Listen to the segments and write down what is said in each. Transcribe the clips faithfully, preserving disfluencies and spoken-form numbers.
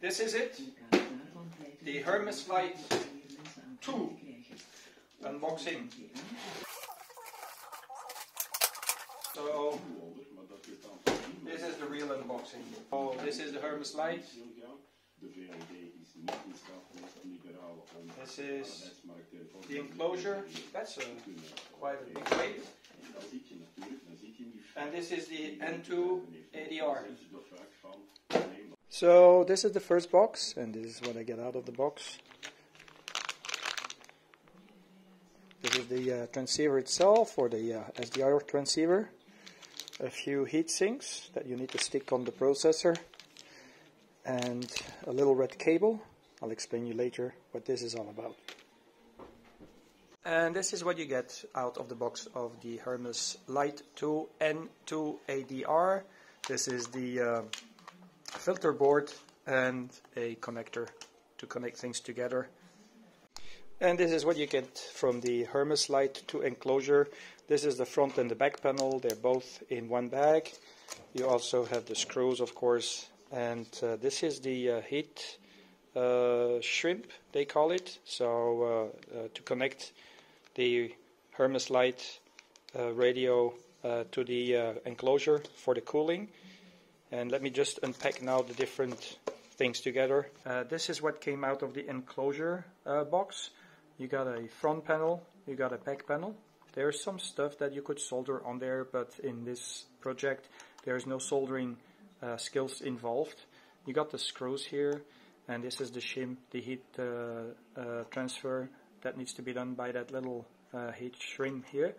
This is it, the Hermes Lite two unboxing. So this is the real unboxing. Oh, this is the Hermes Lite. This is the enclosure. That's a, quite a big weight. And this is the N two A D R. So this is the first box, and this is what I get out of the box. This is the uh, transceiver itself, or the uh, S D R transceiver. A few heat sinks that you need to stick on the processor, and a little red cable. I'll explain you later what this is all about. And this is what you get out of the box of the Hermes Lite two N two A D R. This is the uh, filter board and a connector to connect things together. And this is what you get from the Hermes Lite two enclosure. This is the front and the back panel. They're both in one bag. You also have the screws, of course. And uh, this is the uh, heat uh, shrimp, they call it. So uh, uh, to connect the Hermes Lite uh, radio uh, to the uh, enclosure for the cooling. And let me just unpack now the different things together. Uh, this is what came out of the enclosure uh, box. You got a front panel, you got a back panel. There's some stuff that you could solder on there, but in this project there's no soldering Uh, skills involved. You got the screws here, and this is the shim, the heat uh, uh, transfer that needs to be done by that little uh, heat shrim here.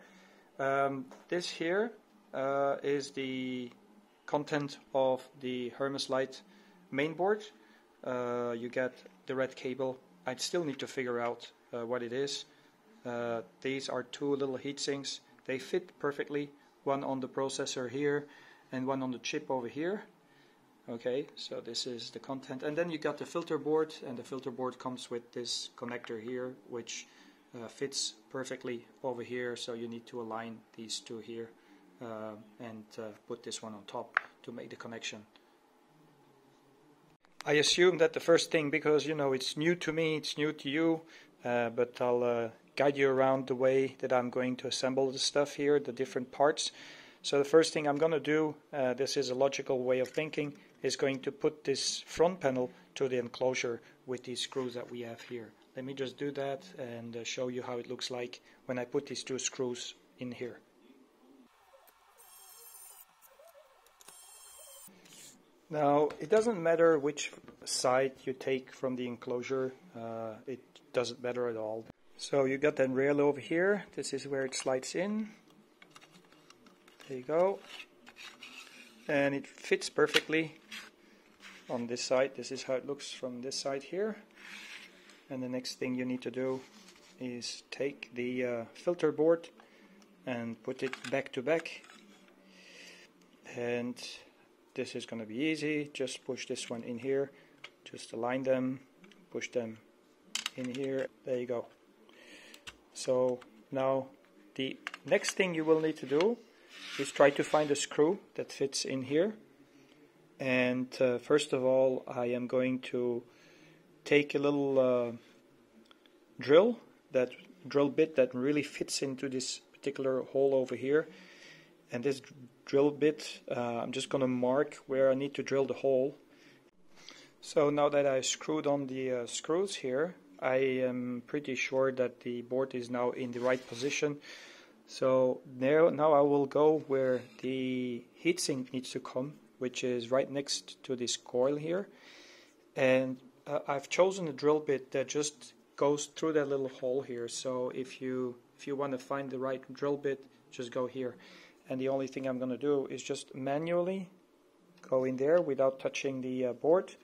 Um, this here uh, is the content of the Hermes Lite mainboard. Uh, you get the red cable. I still need to figure out uh, what it is. Uh, these are two little heat sinks. They fit perfectly, one on the processor here and one on the chip over here. Okay, so this is the content, and then you got the filter board, and the filter board comes with this connector here, which uh, fits perfectly over here, so you need to align these two here uh, and uh, put this one on top to make the connection. I assume that the first thing, because you know it's new to me, it's new to you, uh, but I'll uh, guide you around the way that I'm going to assemble the stuff here, the different parts. So the first thing I'm going to do, uh, this is a logical way of thinking, is going to put this front panel to the enclosure with these screws that we have here. Let me just do that and uh, show you how it looks like when I put these two screws in here. Now, it doesn't matter which side you take from the enclosure, uh, it doesn't matter at all. So you got that rail over here, this is where it slides in. There you go, and it fits perfectly on this side. This is how it looks from this side here, and the next thing you need to do is take the uh, filter board and put it back to back, and this is going to be easy. Just push this one in here, just align them, push them in here. There you go. So now the next thing you will need to do is try to find a screw that fits in here, and uh, first of all I am going to take a little uh, drill, that drill bit that really fits into this particular hole over here, and this drill bit uh, I'm just going to mark where I need to drill the hole. So now that I screwed on the uh, screws here, I am pretty sure that the board is now in the right position. So now, now I will go where the heatsink needs to come, which is right next to this coil here. And uh, I've chosen a drill bit that just goes through that little hole here. So if you if you want to find the right drill bit, just go here. And the only thing I'm going to do is just manually go in there without touching the uh, board.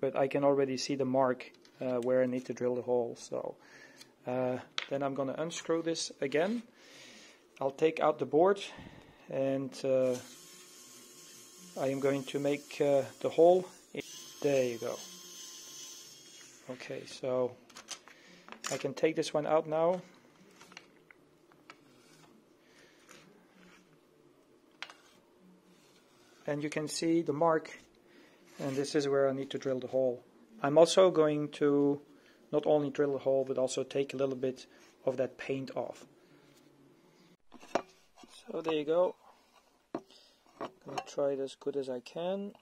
But I can already see the mark uh, where I need to drill the hole. So uh, then I'm going to unscrew this again. I'll take out the board, and uh, I am going to make uh, the hole. There you go. Okay, so I can take this one out now. And you can see the mark and this is where I need to drill the hole. I'm also going to not only drill the hole but also take a little bit of that paint off. So there you go. I'm going to try it as good as I can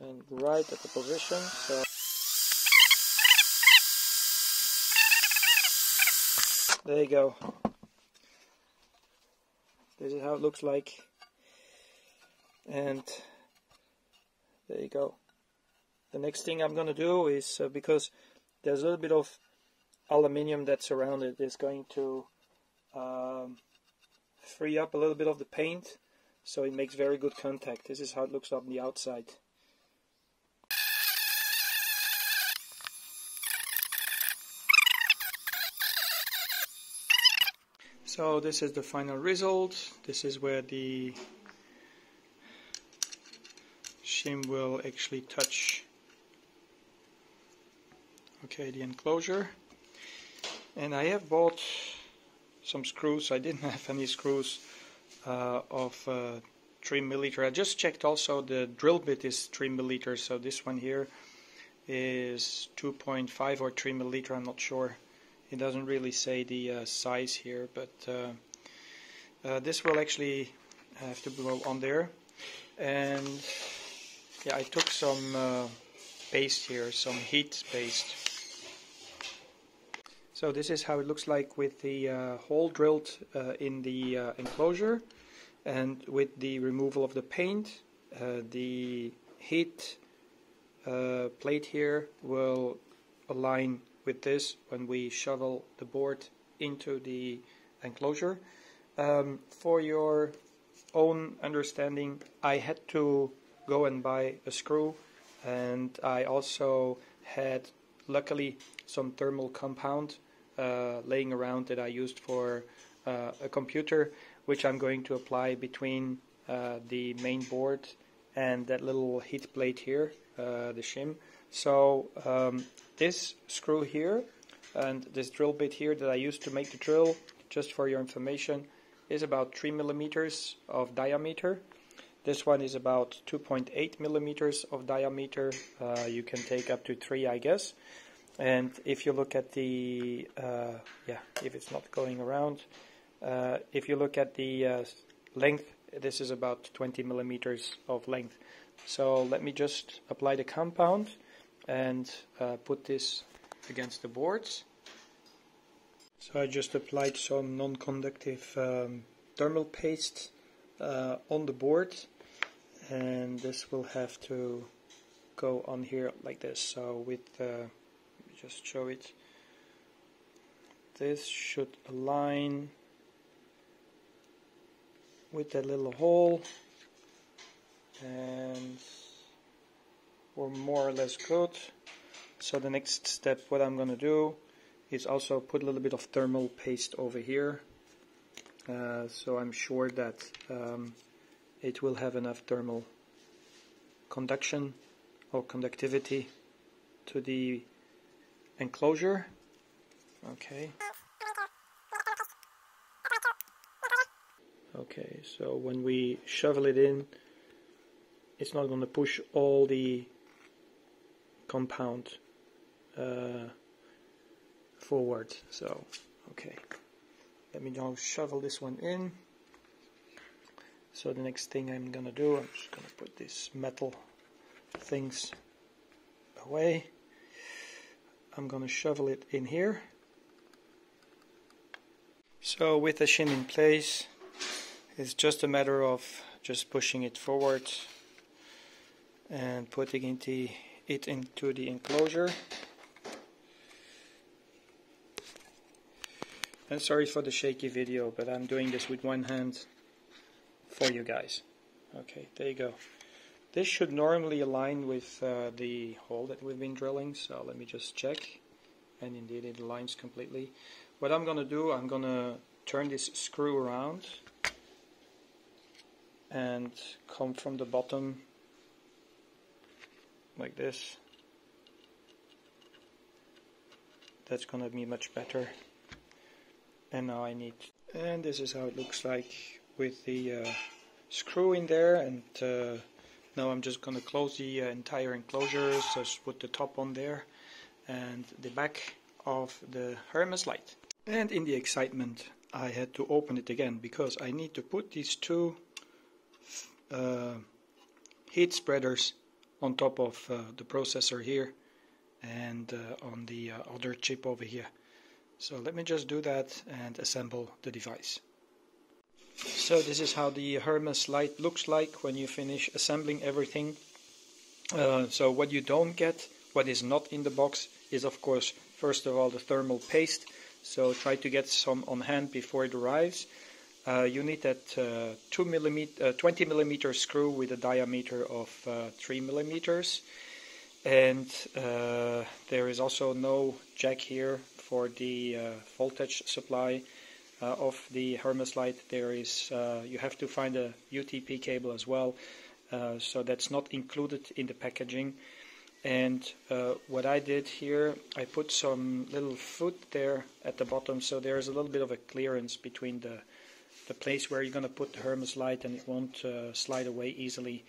and right at the position. So there you go. This is how it looks like, and there you go. The next thing I'm going to do is, uh, because there's a little bit of aluminium that's around it, is going to um, free up a little bit of the paint so it makes very good contact. This is how it looks on the outside. So this is the final result. This is where the shim will actually touch okay the enclosure. And I have bought some screws. I didn't have any screws uh, of uh, three millimeter. I just checked also the drill bit is three millimeter, so this one here is two point five or three millimeter, I'm not sure. It doesn't really say the uh, size here, but uh, uh, this will actually have to go on there. And yeah, I took some uh, paste here, some heat paste. So this is how it looks like with the uh, hole drilled uh, in the uh, enclosure, and with the removal of the paint, uh, the heat uh, plate here will align with this when we shovel the board into the enclosure. Um, for your own understanding, I had to go and buy a screw, and I also had luckily some thermal compound uh, laying around that I used for uh, a computer, which I'm going to apply between uh, the main board and that little heat plate here, uh, the shim. So um, this screw here and this drill bit here that I used to make the drill, just for your information, is about three millimeters of diameter. This one is about two point eight millimeters of diameter. Uh, you can take up to three, I guess. And if you look at the, uh, yeah, if it's not going around, uh, if you look at the uh, length, this is about twenty millimeters of length. So let me just apply the compound and uh, put this against the boards. So I just applied some non-conductive um, thermal paste uh, on the board, and this will have to go on here like this. So with, uh, let me just show it, this should align with that little hole, and we're more or less good. So the next step, what I'm going to do is also put a little bit of thermal paste over here, uh, so I'm sure that um, it will have enough thermal conduction or conductivity to the enclosure. Okay. Okay, so when we shovel it in, it's not going to push all the compound uh, forward. So, okay, let me now shovel this one in. So the next thing I'm going to do, I'm just going to put these metal things away. I'm going to shovel it in here. So with the shim in place, it's just a matter of just pushing it forward and putting it into it into the enclosure. And sorry for the shaky video, but I'm doing this with one hand for you guys. Okay, there you go. This should normally align with uh, the hole that we've been drilling, so let me just check. And indeed it aligns completely. What I'm gonna do, I'm gonna turn this screw around and come from the bottom like this. That's gonna be much better. And now I need, and this is how it looks like with the uh, screw in there, and uh, Now I'm just going to close the uh, entire enclosure, just put the top on there and the back of the Hermes Lite. And in the excitement I had to open it again because I need to put these two uh, heat spreaders on top of uh, the processor here and uh, on the uh, other chip over here. So let me just do that and assemble the device. So this is how the Hermes Lite looks like when you finish assembling everything. Uh, so what you don't get, what is not in the box, is of course first of all the thermal paste. So try to get some on hand before it arrives. Uh, you need that uh, two millimeter, uh, twenty millimeter screw with a diameter of uh, three millimeters. And uh, there is also no jack here for the uh, voltage supply uh, of the Hermes Lite. There is, uh, you have to find a U T P cable as well. Uh, so that's not included in the packaging. And uh, what I did here, I put some little food there at the bottom, so there's a little bit of a clearance between the, the place where you're going to put the Hermes Lite, and it won't uh, slide away easily.